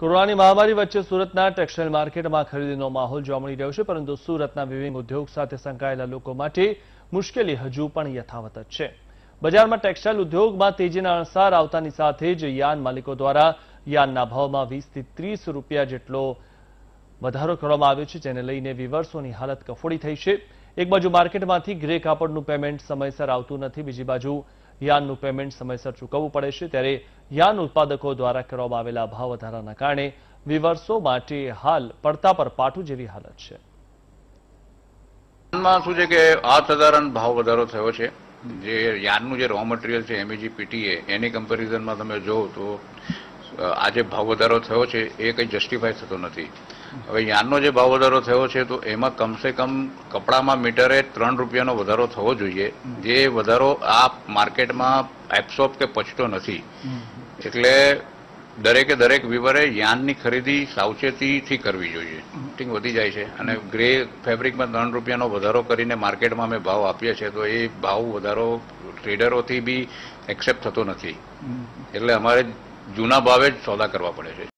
કોરોનાની મહામારી વચ્ચે સુરતના ટેક્સટાઇલ માર્કેટમાં ખરીદીનો માહોલ જોવા મળી રહ્યો છે, પરંતુ સુરતના વિવિધ ઉદ્યોગ સાથે સંકળાયેલા લોકો માટે મુશ્કેલી હજુ પણ યથાવત છે। बजार में टेक्सटाइल उद्योग में तेजी अणसार आवतानी साथे ज यान मालिकों द्वारा यानना भाव में 20 થી 30 रूपिया जेटलो वधारो करवामां आव्यो छे, जेने लईने वीवर्सोनी हालत कफोड़ी थई छे। एक बाजु मार्केट में ग्रे कापड़नु पेमेंट समयसर आवतुं नथी, बीजी बाजु याननु पेमेंट समयसर चूकववू पड़े छे, त्यारे यान उत्पादकों द्वारा करवामां आवेला भाव वधाराना कारणे वीवर्सो माटे हाल पड़ता पर पाटू जेवी हालत छे। માં શું છે કે અસાધારણ ભાવ વધારો થયો છે। જે યાનનું જે રો મટીરિયલ છે MEG PTA એની કમ્પેરિઝનમાં તમે જોઓ તો આજે ભાવ વધારો થયો છે એ કંઈ જસ્ટિફાય થતો નથી। હવે યાનનો જે ભાવ વધારો થયો છે તો એમાં કમસે કમ કપડામાં મીટરે 3 રૂપિયાનો વધારો થવો જોઈએ, જે વધારો આ માર્કેટમાં એબ્સોર્બ કે પચતો નથી। એટલે દરેકે દરેક વિવરે યાનની ખરીદી સાવચેતીથી કરવી જોઈએ। ફિટિંગ વધી જાય છે અને ગ્રે ફેબ્રિકમાં 3 રૂપિયાનો વધારો કરીને માર્કેટમાં અમે ભાવ આપીએ છીએ તો એ ભાવ વધારો ટ્રેડરોથી બી એક્સેપ્ટ થતો નથી, એટલે અમારે જૂના ભાવે જ સોદા કરવા પડે છે।